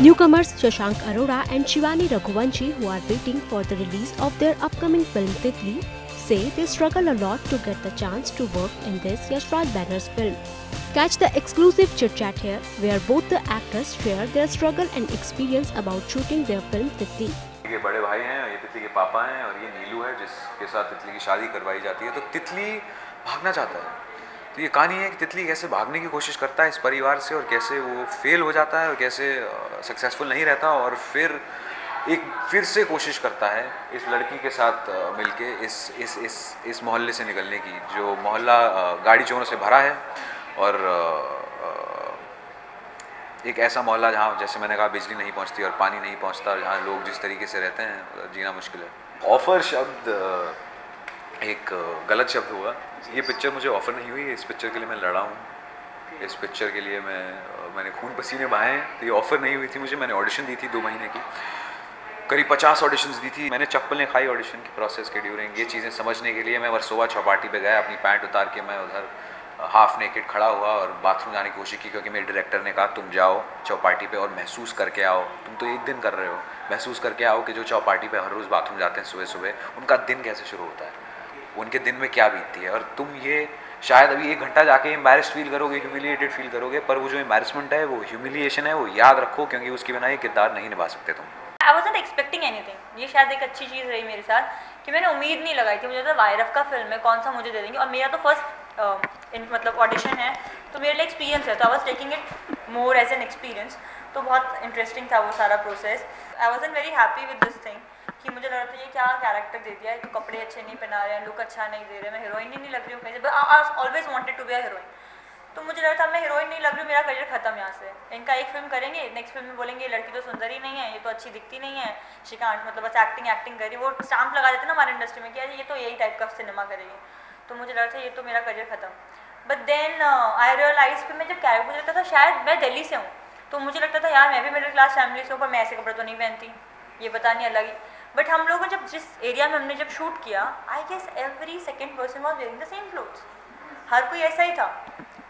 Newcomers Shashank Arora and Shivani Raghuvanshi, who are waiting for the release of their upcoming film Titli, say they struggle a lot to get the chance to work in this Yash Raj Banner's film. Catch the exclusive chit-chat here, where both the actors share their struggle and experience about shooting their film Titli. ये बड़े भाई हैं, ये तितली के पापा हैं और ये नीलू है जिसके साथ तितली की शादी करवाई जाती है। तो तितली भागना चाहता है, तो ये कहानी है कि तितली कैसे भागने की कोशिश करता है इस परिवार से और कैसे वो फेल हो जाता है और कैसे सक्सेसफुल नहीं रहता और फिर से कोशिश करता है इस लड़की के साथ मिलके इस मोहल्ले से निकलने की, जो मोहल्ला गाड़ी चोरों से भरा है और एक ऐसा मोहल्ला जहाँ, जैसे मैंने कहा, बिजली नहीं पहुँचती और पानी नहीं पहुँचता और जहाँ लोग जिस तरीके से रहते हैं जीना मुश्किल है। ऑफ़र शब्द एक गलत शब्द हुआ। ये पिक्चर मुझे ऑफ़र नहीं हुई, इस पिक्चर के लिए मैं लड़ा हूँ, इस पिक्चर के लिए मैंने खून पसीने बहाए हैं। तो ये ऑफ़र नहीं हुई थी मुझे। मैंने ऑडिशन दी थी 2 महीने की, करीब 50 ऑडिशंस दी थी। मैंने चप्पलें खाई ऑडिशन के प्रोसेस के ड्यूरिंग। ये चीज़ें समझने के लिए मैं वर्सोवा चौपाटी पे गया, अपनी पैंट उतार के मैं उधर हाफ नेकेड खड़ा हुआ और बाथरूम जाने की कोशिश की, क्योंकि मेरे डायरेक्टर ने कहा तुम जाओ चौपाटी पे और महसूस करके आओ, तुम तो एक दिन कर रहे हो, महसूस करके आओ कि जो चौपाटी पे हर रोज़ बाथरूम जाते हैं सुबह सुबह, उनका दिन कैसे शुरू होता है, उनके दिन में क्या बीतती है। और तुम ये शायद अभी 1 घंटा जाके एम्बैरेस्ड फील करोगे, ह्यूमिलिएटेड फील करोगे, पर वो जो एम्बैरेसमेंट है, वो ह्यूमिलिएशन है, वो याद रखो, क्योंकि उसके बिना ये किरदार नहीं निभा सकते तुम। I was not expecting anything. ये शायद एक अच्छी चीज़ रही मेरे साथ कि मैंने उम्मीद नहीं लगाई थी। मुझे तो वायरफ का फिल्म है, कौन सा मुझे दे देंगे, और मेरा तो फर्स्ट ऑडिशन है, तो मेरे लिए एक्सपीरियंस है, तो I was taking it more as an experience. तो बहुत इंटरेस्टिंग था वो सारा process. I was very happy with this thing कि मुझे लग रहा था ये क्या कैरेक्टर दे दिया है, तो कपड़े अच्छे नहीं पहना रहे हैं, लुक अच्छा नहीं दे रहे, मैं हीरोइन ही नहीं लग रही हूँ कहीं से। I always wanted to be a heroine, तो मुझे लग रहा था मैं हीरोइन नहीं लग रही हूँ, मेरा करियर खत्म यहाँ से। इनका एक फिल्म करेंगे, नेक्स्ट फिल्म में बोलेंगे ये लड़की तो सुंदर ही नहीं है, ये तो अच्छी दिखती नहीं है, श्रीकांत मतलब बस एक्टिंग करी। वो स्टाम्प लगा देते ना हमारे इंडस्ट्री में कि ये तो यही टाइप का सिनेमा करेगी, तो मुझे लगा था ये तो मेरा करियर खत्म। बट देन आई रियलाइज कि मैं जब कैरेक्टर, मुझे लगता था शायद मैं दिल्ली से हूँ, तो मुझे लगता था यार मैं भी मिडिल क्लास फैमिली से हूँ, पर मैं ऐसे कपड़े तो नहीं पहनती, ये पता नहीं अलग ही। बट हम लोगों जब जिस एरिया में हमने जब शूट किया, I guess every second person was wearing the same clothes. हर कोई ऐसा ही था,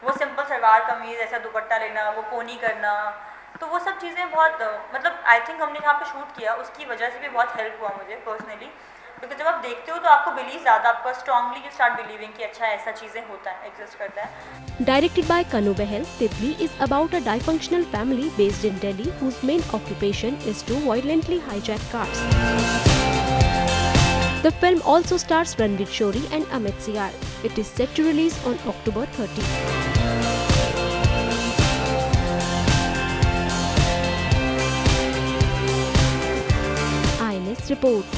वो सिंपल सलवार कमीज, ऐसा दुपट्टा लेना, वो कोनी करना, तो वो सब चीज़ें बहुत, मतलब आई थिंक हमने जहाँ पे शूट किया उसकी वजह से भी बहुत हेल्प हुआ मुझे पर्सनली, क्योंकि जब आप देखते हो तो आपको बिलीव ज़्यादा, आपका स्ट्रांगली यू स्टार्ट बिलीविंग कि अच्छा ऐसा चीज़ें होता है, एग्जिस्ट करता है। Directed by Kanu Behl, Titli is about a dysfunctional family based in Delhi whose main occupation is to violently hijack cars. The film also stars Ranveer Shorey and Amit Sial. It is set to release on October 30. IANS report.